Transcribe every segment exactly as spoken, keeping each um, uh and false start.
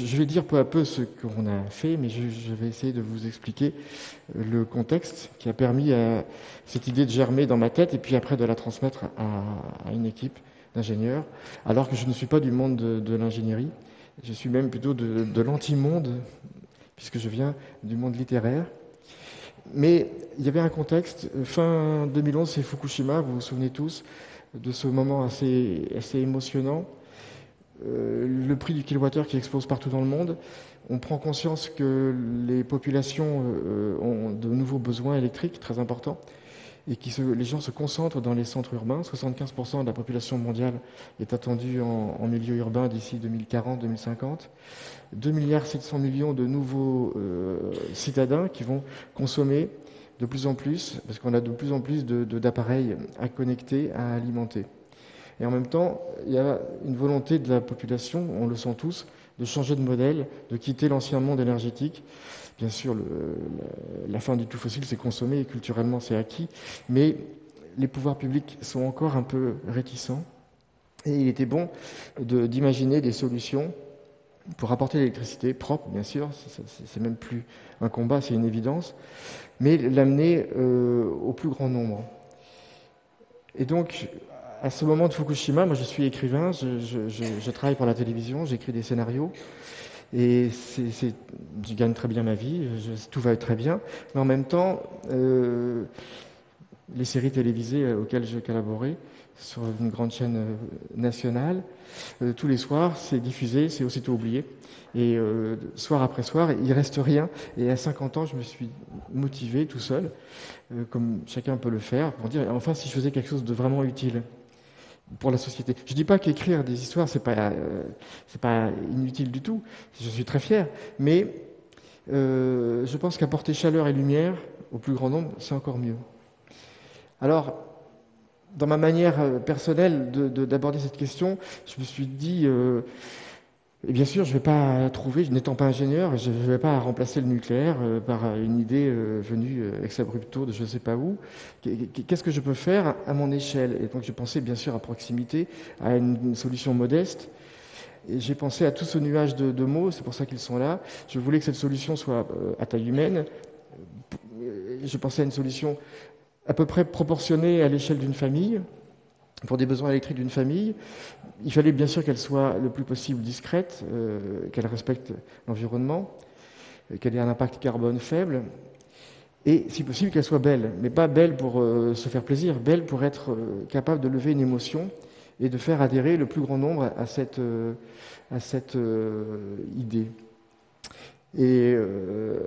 Je vais dire peu à peu ce qu'on a fait, mais je vais essayer de vous expliquer le contexte qui a permis à cette idée de germer dans ma tête et puis après de la transmettre à une équipe d'ingénieurs, alors que je ne suis pas du monde de, de l'ingénierie. Je suis même plutôt de, de l'anti-monde, puisque je viens du monde littéraire. Mais il y avait un contexte. Fin deux mille onze, c'est Fukushima, vous vous souvenez tous de ce moment assez, assez émotionnant. Euh, le prix du kilowattheure qui explose partout dans le monde, on prend conscience que les populations euh, ont de nouveaux besoins électriques très importants et que les gens se concentrent dans les centres urbains. soixante-quinze pour cent de la population mondiale est attendue en, en milieu urbain d'ici deux mille quarante deux mille cinquante. deux virgule sept milliards de nouveaux euh, citadins qui vont consommer de plus en plus, parce qu'on a de plus en plus de, de, d'appareils à connecter, à alimenter. Et en même temps, il y a une volonté de la population, on le sent tous, de changer de modèle, de quitter l'ancien monde énergétique. Bien sûr, le, la, la fin du tout fossile, c'est consommé, et culturellement, c'est acquis. Mais les pouvoirs publics sont encore un peu réticents. Et il était bon de, d'imaginer des solutions pour apporter l'électricité propre, bien sûr. C'est, c'est, c'est même plus un combat, c'est une évidence. Mais l'amener euh, au plus grand nombre. Et donc... À ce moment de Fukushima, moi je suis écrivain, je, je, je, je travaille pour la télévision, j'écris des scénarios et c'est, c'est, je gagne très bien ma vie, je, tout va très bien. Mais en même temps, euh, les séries télévisées auxquelles je collaborais sur une grande chaîne nationale, euh, tous les soirs, c'est diffusé, c'est aussitôt oublié. Et euh, soir après soir, il ne reste rien. Et à cinquante ans, je me suis motivé tout seul, euh, comme chacun peut le faire, pour dire enfin si je faisais quelque chose de vraiment utile pour la société. Je ne dis pas qu'écrire des histoires, ce n'est pas, euh, c'est pas inutile du tout, je suis très fier, mais euh, je pense qu'apporter chaleur et lumière au plus grand nombre, c'est encore mieux. Alors, dans ma manière personnelle de, de, d'aborder cette question, je me suis dit, euh, et bien sûr, je ne vais pas trouver, n'étant pas ingénieur, je ne vais pas remplacer le nucléaire euh, par une idée euh, venue euh, ex abrupto de je ne sais pas où. Qu'est-ce que je peux faire à mon échelle ? Et donc, j'ai pensé, bien sûr, à proximité, à une, une solution modeste. Et j'ai pensé à tout ce nuage de, de mots, c'est pour ça qu'ils sont là. Je voulais que cette solution soit euh, à taille humaine. Je pensais à une solution à peu près proportionnée à l'échelle d'une famille, pour des besoins électriques d'une famille. Il fallait bien sûr qu'elle soit le plus possible discrète, euh, qu'elle respecte l'environnement, qu'elle ait un impact carbone faible, et si possible qu'elle soit belle, mais pas belle pour euh, se faire plaisir, belle pour être euh, capable de lever une émotion et de faire adhérer le plus grand nombre à cette, euh, à cette euh, idée. Et euh,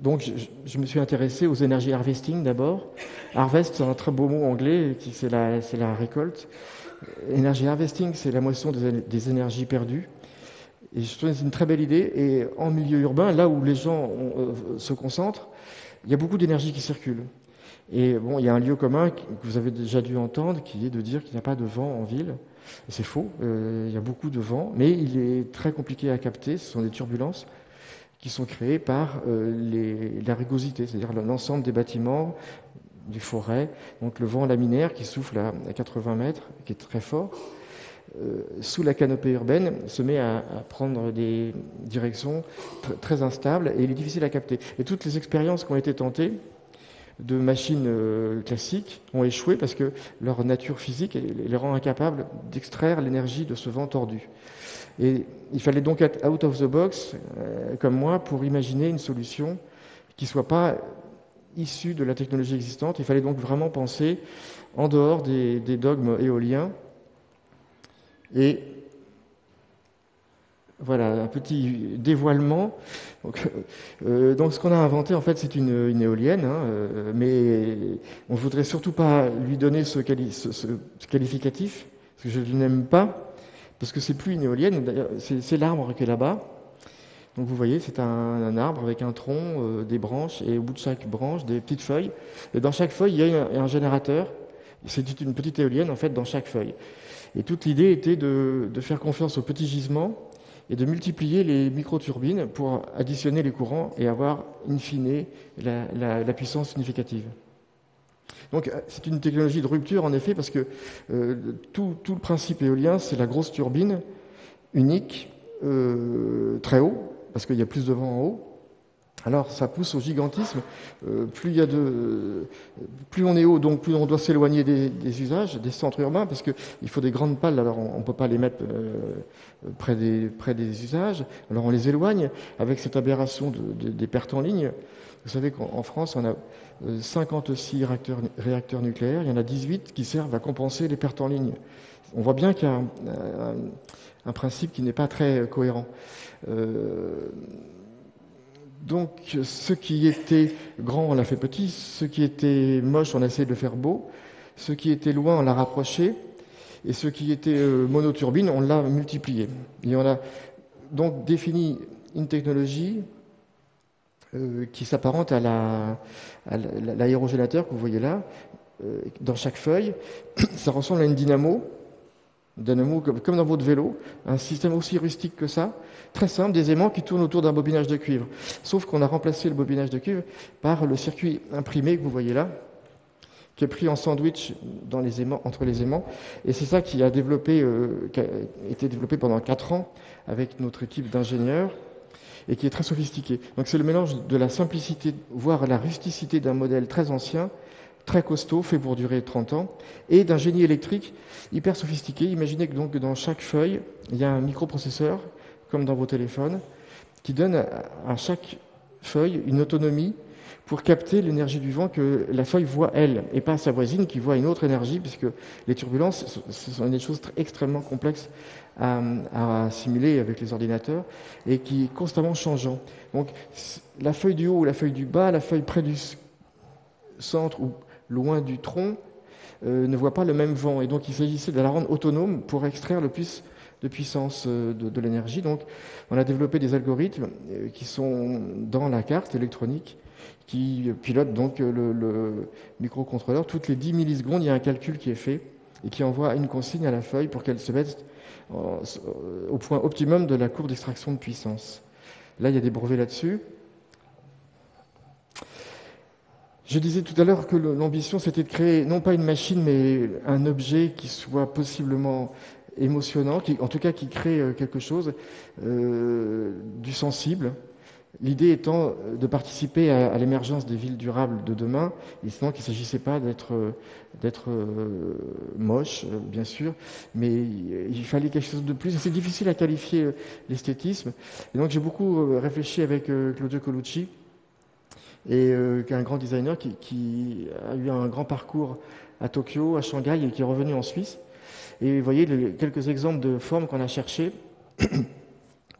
donc, je, je me suis intéressé aux énergies harvesting d'abord. Harvest, c'est un très beau mot anglais, qui c'est la, c'est la récolte. Énergie harvesting, c'est la moisson des, des énergies perdues. Et je trouve que c'est une très belle idée. Et en milieu urbain, là où les gens on, euh, se concentrent, il y a beaucoup d'énergie qui circule. Et bon, il y a un lieu commun que vous avez déjà dû entendre, qui est de dire qu'il n'y a pas de vent en ville. C'est faux, euh, il y a beaucoup de vent, mais il est très compliqué à capter, ce sont des turbulences qui sont créés par euh, les, la rugosité, c'est-à-dire l'ensemble des bâtiments, des forêts, donc le vent laminaire qui souffle à, à quatre-vingts mètres, qui est très fort, euh, sous la canopée urbaine, se met à, à prendre des directions tr- très instables et il est difficile à capter. Et toutes les expériences qui ont été tentées de machines euh, classiques ont échoué parce que leur nature physique les rend incapables d'extraire l'énergie de ce vent tordu. Et il fallait donc être out of the box, euh, comme moi, pour imaginer une solution qui ne soit pas issue de la technologie existante. Il fallait donc vraiment penser en dehors des, des dogmes éoliens. Et voilà, un petit dévoilement. Donc, euh, donc ce qu'on a inventé, en fait, c'est une, une éolienne, hein, euh, mais on ne voudrait surtout pas lui donner ce, quali- ce, ce qualificatif, parce que je ne l'aime pas. parce que c'est plus une éolienne, c'est l'arbre qui est là-bas. Donc vous voyez, c'est un, un arbre avec un tronc, euh, des branches, et au bout de chaque branche, des petites feuilles. Et dans chaque feuille, il y a un, un générateur. C'est une petite éolienne, en fait, dans chaque feuille. Et toute l'idée était de, de faire confiance aux petits gisements et de multiplier les micro-turbines pour additionner les courants et avoir, in fine, la, la, la puissance significative. Donc c'est une technologie de rupture, en effet, parce que euh, tout, tout le principe éolien, c'est la grosse turbine unique, euh, très haut, parce qu'il y a plus de vent en haut. Alors ça pousse au gigantisme. Euh, plus, il y a de, plus on est haut, donc plus on doit s'éloigner des, des usages, des centres urbains, parce qu'il faut des grandes pales, alors on ne peut pas les mettre euh, près, des, près des usages. Alors on les éloigne avec cette aberration de, de, des pertes en ligne. Vous savez qu'en France, on a cinquante-six réacteurs, réacteurs nucléaires, il y en a dix-huit qui servent à compenser les pertes en ligne. On voit bien qu'il y a un, un, un principe qui n'est pas très cohérent. Euh, Donc, ce qui était grand, on l'a fait petit. Ce qui était moche, on a essayé de le faire beau. Ce qui était loin, on l'a rapproché. Et ce qui était euh, monoturbine, on l'a multiplié. Et on a donc défini une technologie euh, qui s'apparente à la, à l'aérogénateur que vous voyez là, euh, dans chaque feuille. Ça ressemble à une dynamo. Dynamo, comme dans votre vélo, un système aussi rustique que ça, très simple, des aimants qui tournent autour d'un bobinage de cuivre. Sauf qu'on a remplacé le bobinage de cuivre par le circuit imprimé que vous voyez là, qui est pris en sandwich dans les aimants, entre les aimants. Et c'est ça qui a, développé, euh, qui a été développé pendant quatre ans avec notre équipe d'ingénieurs et qui est très sophistiqué. Donc c'est le mélange de la simplicité, voire la rusticité d'un modèle très ancien, très costaud, fait pour durer trente ans, et d'un génie électrique hyper sophistiqué. Imaginez que donc dans chaque feuille, il y a un microprocesseur, comme dans vos téléphones, qui donne à chaque feuille une autonomie pour capter l'énergie du vent que la feuille voit elle, et pas sa voisine qui voit une autre énergie, puisque les turbulences, ce sont des choses extrêmement complexes à, à simuler avec les ordinateurs, et qui est constamment changeant. Donc la feuille du haut ou la feuille du bas, la feuille près du centre ou loin du tronc, euh, ne voit pas le même vent. Et donc, il s'agissait de la rendre autonome pour extraire le plus de puissance euh, de, de l'énergie. Donc, on a développé des algorithmes euh, qui sont dans la carte électronique, qui pilotent donc le, le microcontrôleur. Toutes les dix millisecondes, il y a un calcul qui est fait et qui envoie une consigne à la feuille pour qu'elle se mette en, au point optimum de la courbe d'extraction de puissance. Là, il y a des brevets là-dessus. Je disais tout à l'heure que l'ambition, c'était de créer, non pas une machine, mais un objet qui soit possiblement émotionnant, qui, en tout cas qui crée quelque chose euh, du sensible. L'idée étant de participer à, à l'émergence des villes durables de demain, et sinon qu'il ne s'agissait pas d'être d'être euh, moche, bien sûr, mais il fallait quelque chose de plus. C'est difficile à qualifier l'esthétisme. Et donc j'ai beaucoup réfléchi avec euh, Claudio Colucci, et euh, un grand designer qui, qui a eu un grand parcours à Tokyo, à Shanghai, et qui est revenu en Suisse. Et vous voyez les, quelques exemples de formes qu'on a cherchées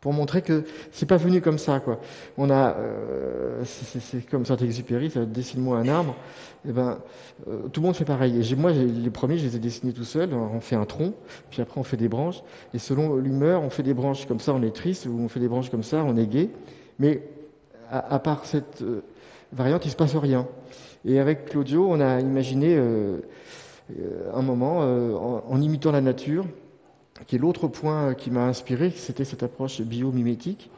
pour montrer que c'est pas venu comme ça, quoi. On a, euh, c'est, c'est comme Saint-Exupéry, ça dessine-moi un arbre. Et ben, euh, tout le monde fait pareil. Et moi, les premiers, je les ai dessinés tout seul. On fait un tronc, puis après on fait des branches. Et selon l'humeur, on fait des branches comme ça, on est triste, ou on fait des branches comme ça, on est gai. Mais à, à part cette euh, variante, il ne se passe rien. Et avec Claudio, on a imaginé euh, un moment, euh, en, en imitant la nature, qui est l'autre point qui m'a inspiré, c'était cette approche biomimétique.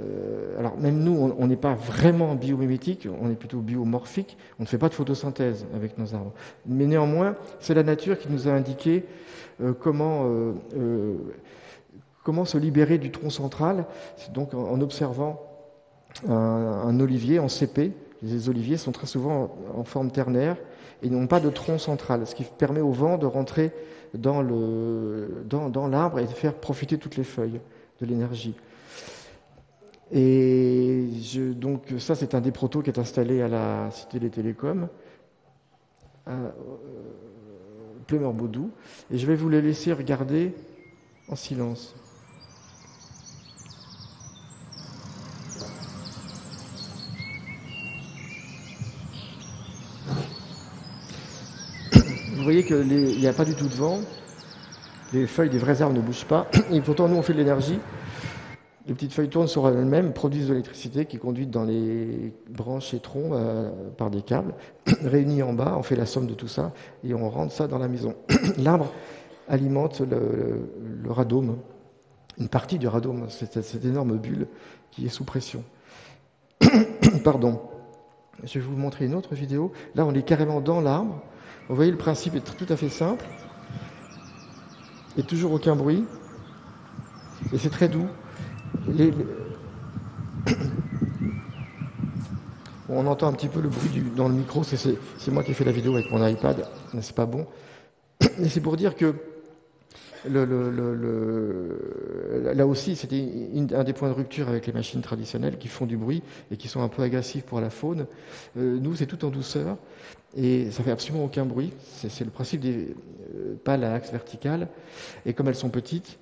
Euh, alors même nous, on n'est pas vraiment biomimétique, on est plutôt biomorphique, on ne fait pas de photosynthèse avec nos arbres. Mais néanmoins, c'est la nature qui nous a indiqué euh, comment... Euh, euh, comment se libérer du tronc central, donc en, en observant Un, un olivier en C P. Les oliviers sont très souvent en, en forme ternaire et n'ont pas de tronc central, ce qui permet au vent de rentrer dans le, dans, dans l'arbre et de faire profiter toutes les feuilles de l'énergie. Et je, donc ça, c'est un des protos qui est installé à la Cité des Télécoms, à euh, Pleymer-Beaudoux, et je vais vous les laisser regarder en silence. Vous voyez qu'il n'y a pas du tout de vent, les feuilles des vrais arbres ne bougent pas. Et pourtant, nous, on fait de l'énergie. Les petites feuilles tournent sur elles-mêmes, produisent de l'électricité qui est conduite dans les branches et troncs euh, par des câbles. Réunis en bas, on fait la somme de tout ça et on rentre ça dans la maison. L'arbre alimente le, le, le radome, une partie du radome, cette, cette énorme bulle qui est sous pression. Pardon. Je vais vous montrer une autre vidéo. Là, on est carrément dans l'arbre. Vous voyez, le principe est tout à fait simple. Et toujours aucun bruit. Et c'est très doux. Les, les... On entend un petit peu le bruit du, dans le micro, c'est, c'est, c'est moi qui ai fait la vidéo avec mon iPad, mais c'est pas bon. Et c'est pour dire que le, le, le, le... là aussi c'était une, un des points de rupture avec les machines traditionnelles qui font du bruit et qui sont un peu agressives pour la faune. Euh, nous c'est tout en douceur et ça fait absolument aucun bruit, c'est, c'est le principe des euh, pales à axe vertical, et comme elles sont petites,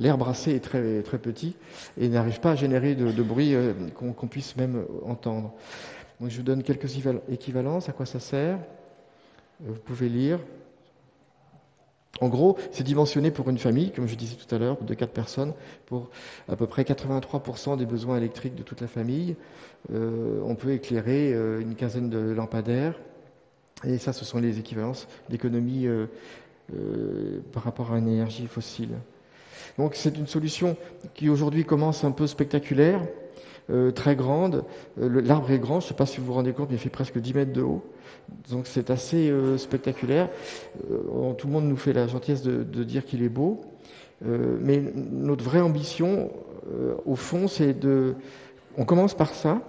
l'air brassé est très, très petit et n'arrive pas à générer de, de bruit euh, qu'on, qu'on puisse même entendre. Donc, je vous donne quelques équivalences, à quoi ça sert. Vous pouvez lire. En gros, c'est dimensionné pour une famille, comme je disais tout à l'heure, de quatre personnes, pour à peu près quatre-vingt-trois pour cent des besoins électriques de toute la famille. Euh, on peut éclairer euh, une quinzaine de lampadaires. Et ça, ce sont les équivalences d'économie euh, euh, par rapport à une énergie fossile. Donc c'est une solution qui aujourd'hui commence un peu spectaculaire, euh, très grande. Euh, le, l'arbre est grand, je ne sais pas si vous vous rendez compte, mais il fait presque dix mètres de haut. Donc c'est assez euh, spectaculaire. Euh, tout le monde nous fait la gentillesse de, de dire qu'il est beau. Euh, mais notre vraie ambition, euh, au fond, c'est de... On commence par ça.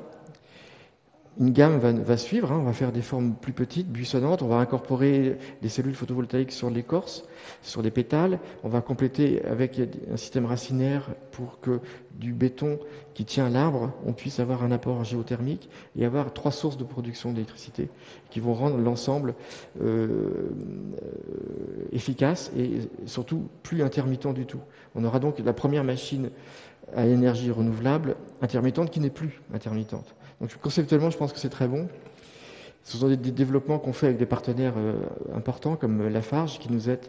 Une gamme va, va suivre, hein. On va faire des formes plus petites, buissonnantes, on va incorporer des cellules photovoltaïques sur l'écorce, sur les pétales, on va compléter avec un système racinaire pour que du béton qui tient l'arbre, on puisse avoir un apport géothermique et avoir trois sources de production d'électricité qui vont rendre l'ensemble euh, efficace et surtout plus intermittent du tout. On aura donc la première machine à énergie renouvelable intermittente qui n'est plus intermittente. Donc conceptuellement, je pense que c'est très bon. Ce sont des, des développements qu'on fait avec des partenaires euh, importants comme Lafarge qui nous aide,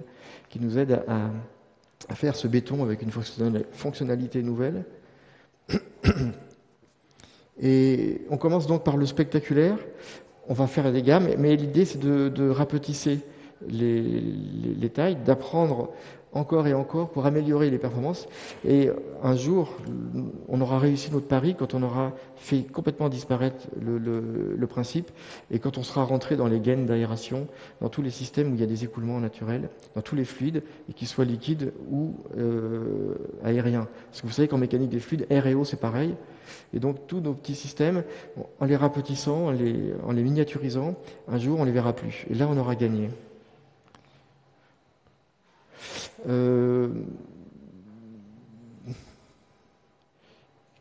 qui nous aide à, à, à faire ce béton avec une fonctionnalité nouvelle. Et on commence donc par le spectaculaire. On va faire des gammes, mais l'idée c'est de, de rapetisser les, les, les tailles, d'apprendre encore et encore pour améliorer les performances. Et un jour, on aura réussi notre pari quand on aura fait complètement disparaître le, le, le principe et quand on sera rentré dans les gaines d'aération, dans tous les systèmes où il y a des écoulements naturels, dans tous les fluides, et qu'ils soient liquides ou euh, aériens. Parce que vous savez qu'en mécanique des fluides, air et eau, c'est pareil. Et donc, tous nos petits systèmes, en les rapetissant, en les, en les miniaturisant, un jour, on ne les verra plus. Et là, on aura gagné. Euh,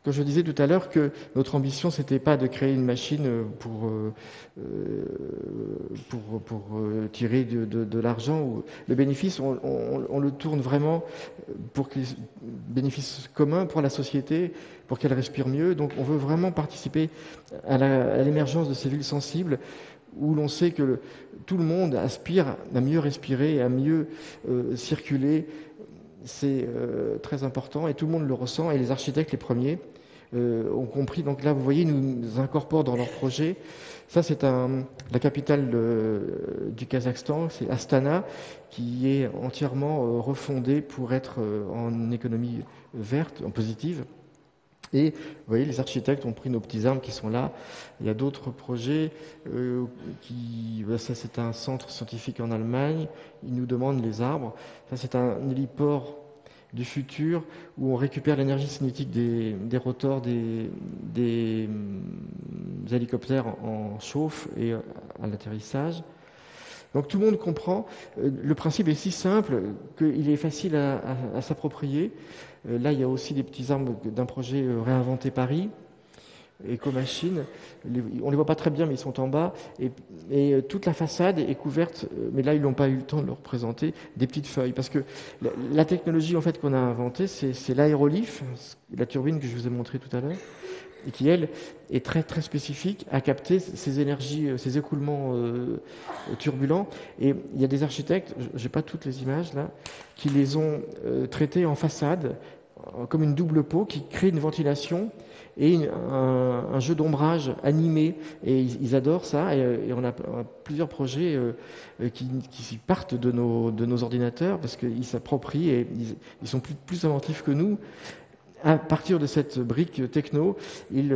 quand je disais tout à l'heure que notre ambition c'était pas de créer une machine pour, euh, pour, pour euh, tirer de, de, de l'argent ou le bénéfice, on, on, on le tourne vraiment pour qu'il bénéfice commun pour la société, pour qu'elle respire mieux. Donc on veut vraiment participer à, la, à l'émergence de ces villes sensibles où l'on sait que le, tout le monde aspire à mieux respirer, à mieux euh, circuler. C'est euh, très important et tout le monde le ressent, et les architectes les premiers euh, ont compris. Donc là, vous voyez, ils nous incorporent dans leur projet. Ça, c'est un, la capitale de, du Kazakhstan, c'est Astana, qui est entièrement euh, refondée pour être euh, en économie verte, en positive. Et vous voyez, les architectes ont pris nos petits arbres qui sont là. Il y a d'autres projets. Euh, qui, ça, c'est un centre scientifique en Allemagne. Ils nous demandent les arbres. Ça, c'est un héliport du futur où on récupère l'énergie cinétique des, des rotors des, des, des hélicoptères en chauffe et à l'atterrissage. Donc tout le monde comprend. Le principe est si simple qu'il est facile à, à, à s'approprier. Là, il y a aussi des petits arbres d'un projet Réinventer Paris, Éco-Machine. On ne les voit pas très bien, mais ils sont en bas. Et, et toute la façade est couverte, mais là, ils n'ont pas eu le temps de leur présenter, des petites feuilles. Parce que la, la technologie en fait, qu'on a inventée, c'est, c'est l'aérolif, la turbine que je vous ai montrée tout à l'heure. et qui, elle, est très, très spécifique à capter ces énergies, ces écoulements euh, turbulents. Et il y a des architectes, je n'ai pas toutes les images là, qui les ont euh, traités en façade, comme une double peau qui crée une ventilation et une, un, un jeu d'ombrage animé. Et ils, ils adorent ça. Et, et on a plusieurs projets euh, qui, qui partent de nos, de nos ordinateurs parce qu'ils s'approprient et ils, ils sont plus, plus inventifs que nous. À partir de cette brique techno, ils,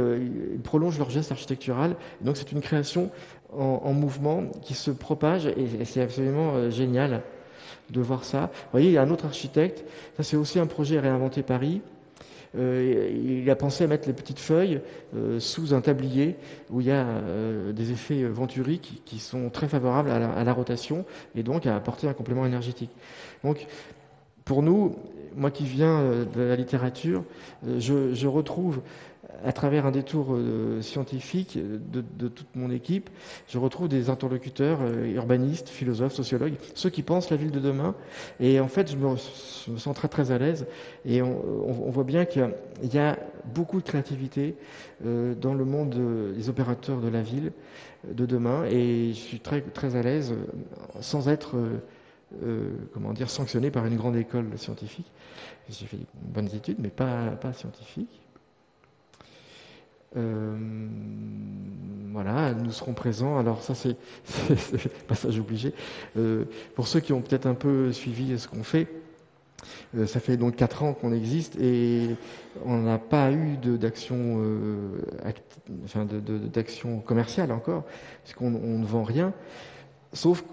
ils prolongent leur geste architectural. Donc c'est une création en, en mouvement qui se propage et, et c'est absolument génial de voir ça. Vous voyez, il y a un autre architecte, ça c'est aussi un projet Réinventer Paris. Euh, il a pensé à mettre les petites feuilles euh, sous un tablier où il y a euh, des effets venturi qui, qui sont très favorables à la, à la rotation et donc à apporter un complément énergétique. Donc, pour nous, moi qui viens de la littérature, je, je retrouve à travers un détour euh, scientifique de, de toute mon équipe, je retrouve des interlocuteurs euh, urbanistes, philosophes, sociologues, ceux qui pensent la ville de demain. Et en fait, je me, je me sens très très à l'aise. Et on, on, on voit bien qu'il y, y a beaucoup de créativité euh, dans le monde de, des opérateurs de la ville de demain. Et je suis très très à l'aise, sans être euh, Euh, comment dire, sanctionné par une grande école scientifique. J'ai fait des bonnes études, mais pas, pas scientifiques. Euh, voilà, nous serons présents. Alors ça, c'est, c'est, c'est passage obligé. Euh, pour ceux qui ont peut-être un peu suivi ce qu'on fait, euh, ça fait donc quatre ans qu'on existe et on n'a pas eu de, d'action, euh, act, enfin de, de, d'action commerciale encore, puisqu'on on ne vend rien, sauf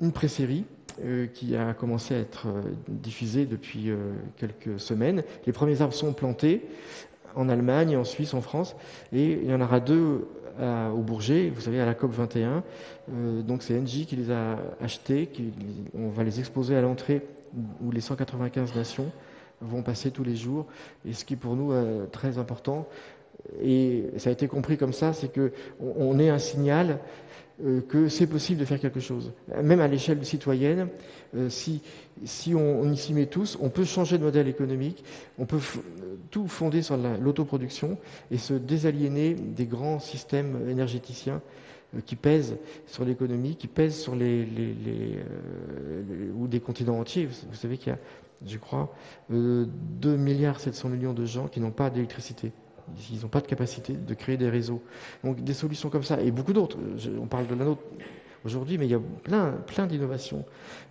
une pré-série Euh, qui a commencé à être euh, diffusé depuis euh, quelques semaines. Les premiers arbres sont plantés en Allemagne, en Suisse, en France, et il y en aura deux à, au Bourget, vous savez, à la COP vingt et un. Euh, donc c'est Engie qui les a achetés, qui, on va les exposer à l'entrée où les cent quatre-vingt-quinze nations vont passer tous les jours, et ce qui pour nous est euh, très important, et ça a été compris comme ça, c'est qu'on on est un signal que c'est possible de faire quelque chose. Même à l'échelle citoyenne, si, si on, on y s'y met tous, on peut changer de modèle économique, on peut f- tout fonder sur la, l'autoproduction et se désaliéner des grands systèmes énergéticiens qui pèsent sur l'économie, qui pèsent sur les, les, les, euh, les ou des continents entiers. Vous, vous savez qu'il y a, je crois, euh, deux virgule sept milliards de gens qui n'ont pas d'électricité. Ils n'ont pas de capacité de créer des réseaux. Donc des solutions comme ça, et beaucoup d'autres. Je, on parle de la nôtre aujourd'hui, mais il y a plein, plein d'innovations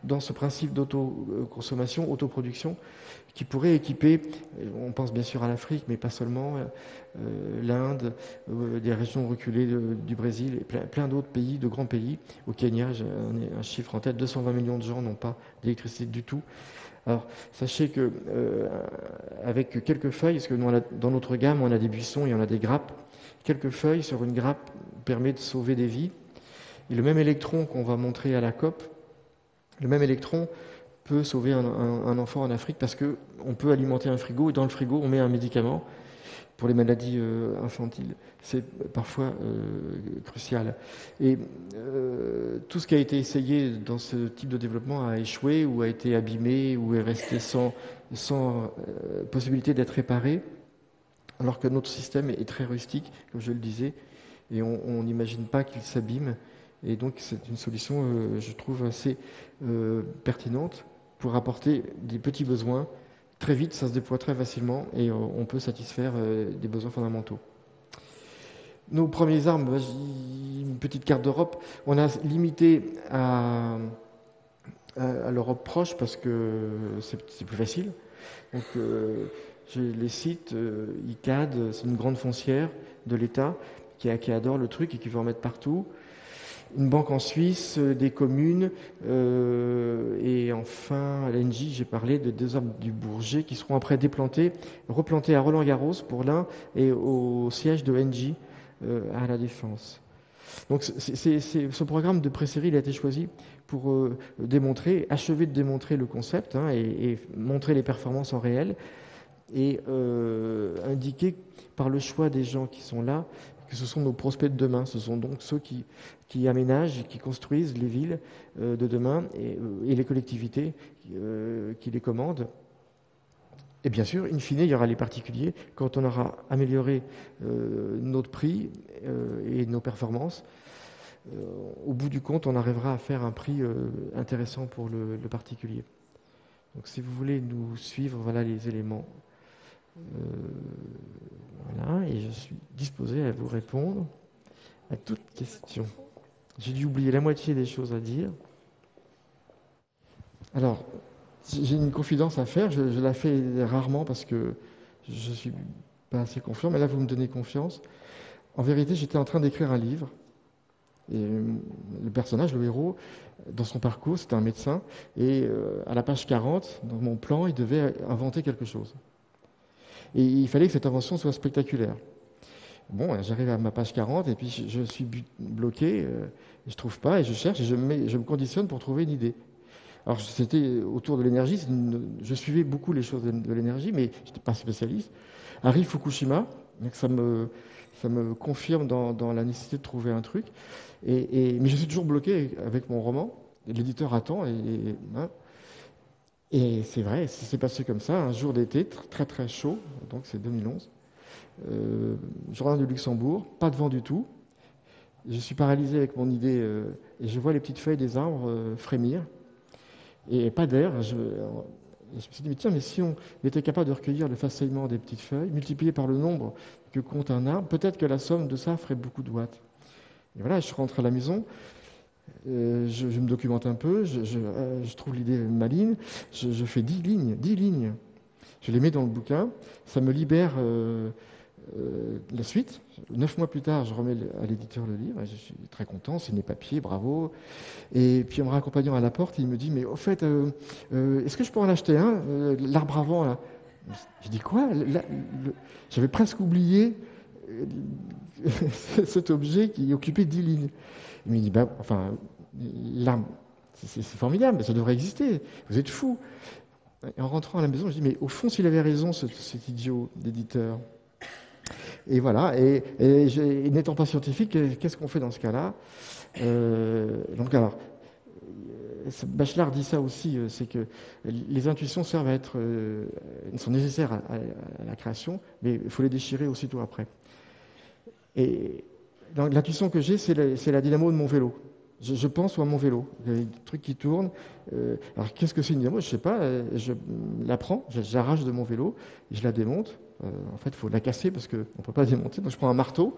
dans ce principe d'autoconsommation, autoproduction, qui pourrait équiper, on pense bien sûr à l'Afrique, mais pas seulement, euh, l'Inde, euh, des régions reculées de, du Brésil, et plein, plein d'autres pays, de grands pays. Au Kenya, j'ai un, un chiffre en tête, deux cent vingt millions de gens n'ont pas d'électricité du tout. Alors, sachez que euh, avec quelques feuilles, parce que nous, on a, dans notre gamme, on a des buissons et on a des grappes. Quelques feuilles sur une grappe permet de sauver des vies. Et le même électron qu'on va montrer à la COP, le même électron peut sauver un, un, un enfant en Afrique parce que on peut alimenter un frigo et dans le frigo, on met un médicament pour les maladies euh, infantiles. C'est parfois euh, crucial. Et euh, tout ce qui a été essayé dans ce type de développement a échoué ou a été abîmé ou est resté sans, sans euh, possibilité d'être réparé, alors que notre système est très rustique, comme je le disais, et on n'imagine pas qu'il s'abîme. Et donc c'est une solution, euh, je trouve, assez euh, pertinente pour apporter des petits besoins. Très vite, ça se déploie très facilement et on peut satisfaire des besoins fondamentaux. Nos premiers arbres, une petite carte d'Europe, on a limité à, à l'Europe proche parce que c'est, c'est plus facile. Donc, euh, je les cite, euh, I C A D, c'est une grande foncière de l'État qui, qui adore le truc et qui veut en mettre partout. Une banque en Suisse, des communes, euh, et enfin, à l'Engie, j'ai parlé de deux arbres du Bourget qui seront après déplantés, replantés à Roland-Garros pour l'un et au siège de Engie euh, à la Défense. Donc, c'est, c'est, c'est, ce programme de pré-série, il a été choisi pour euh, démontrer, achever de démontrer le concept hein, et, et montrer les performances en réel et euh, indiquer par le choix des gens qui sont là que ce sont nos prospects de demain, ce sont donc ceux qui, qui aménagent, qui construisent les villes euh, de demain et, et les collectivités qui, euh, qui les commandent. Et bien sûr, in fine, il y aura les particuliers. Quand on aura amélioré euh, notre prix euh, et nos performances, euh, au bout du compte, on arrivera à faire un prix euh, intéressant pour le, le particulier. Donc, si vous voulez nous suivre, voilà les éléments. Euh, voilà, et je suis disposé à vous répondre à toute question. J'ai dû oublier la moitié des choses à dire. Alors, j'ai une confidence à faire, je, je la fais rarement parce que je ne suis pas assez confiant, mais là vous me donnez confiance. En vérité, j'étais en train d'écrire un livre, et le personnage, le héros, dans son parcours, c'était un médecin, et euh, à la page quarante, dans mon plan, il devait inventer quelque chose. Et il fallait que cette invention soit spectaculaire. Bon, j'arrive à ma page quarante et puis je, je suis bloqué, euh, je ne trouve pas et je cherche et je, mets, je me conditionne pour trouver une idée. Alors c'était autour de l'énergie, une, je suivais beaucoup les choses de, de l'énergie, mais je n'étais pas spécialiste. Arrive Fukushima, donc ça me, ça me confirme dans, dans la nécessité de trouver un truc. Et, et, mais je suis toujours bloqué avec mon roman, l'éditeur attend et... et hein. Et c'est vrai, ça s'est passé comme ça, un jour d'été, très très chaud, donc c'est deux mille onze. Euh, je reviens du Luxembourg, pas de vent du tout. Je suis paralysé avec mon idée euh, et je vois les petites feuilles des arbres euh, frémir. Et pas d'air. Je, alors, je me suis dit, mais tiens, mais si on était capable de recueillir le facilement des petites feuilles, multiplié par le nombre que compte un arbre, peut-être que la somme de ça ferait beaucoup de watts. Et voilà, je rentre à la maison. Euh, je, je me documente un peu, je, je, euh, je trouve l'idée maligne, je, je fais dix lignes, dix lignes. Je les mets dans le bouquin, ça me libère euh, euh, la suite. Neuf mois plus tard, je remets à l'éditeur le livre, et je suis très content, c'est mes papiers, bravo. Et puis en me raccompagnant à la porte, il me dit, mais au fait, euh, euh, est-ce que je peux en acheter un, euh, l'arbre avant là? Je dis quoi? La, le... J'avais presque oublié euh, cet objet qui occupait dix lignes. Il me dit, ben, enfin, l'arbre, c'est, c'est formidable, mais ça devrait exister, vous êtes fous. Et en rentrant à la maison, je dis, mais au fond, s'il avait raison, ce, cet idiot d'éditeur. Et voilà, et, et, et n'étant pas scientifique, qu'est-ce qu'on fait dans ce cas-là? euh, Donc alors, Bachelard dit ça aussi, c'est que les intuitions servent à être, euh, sont nécessaires à, à, à la création, mais il faut les déchirer aussitôt après. Et donc, l'intuition que j'ai, c'est la, c'est la dynamo de mon vélo. Je, je pense à mon vélo. Il y a des trucs qui tournent. Euh, alors, qu'est-ce que c'est une dynamo? Je ne sais pas. Je la prends, j'arrache de mon vélo, je la démonte. Euh, en fait, il faut la casser parce qu'on ne peut pas la démonter. Donc, je prends un marteau.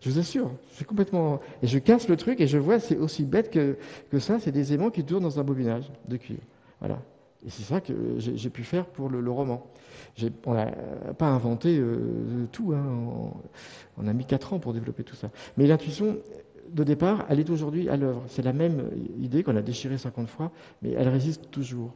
Je vous assure, c'est complètement... Et je casse le truc et je vois, c'est aussi bête que, que ça. C'est des aimants qui tournent dans un bobinage de cuivre. Voilà. Et c'est ça que j'ai, j'ai pu faire pour le, le roman. J'ai, on n'a pas inventé euh, tout, hein, on, on a mis quatre ans pour développer tout ça. Mais l'intuition, de départ, elle est aujourd'hui à l'œuvre. C'est la même idée qu'on a déchirée cinquante fois, mais elle résiste toujours.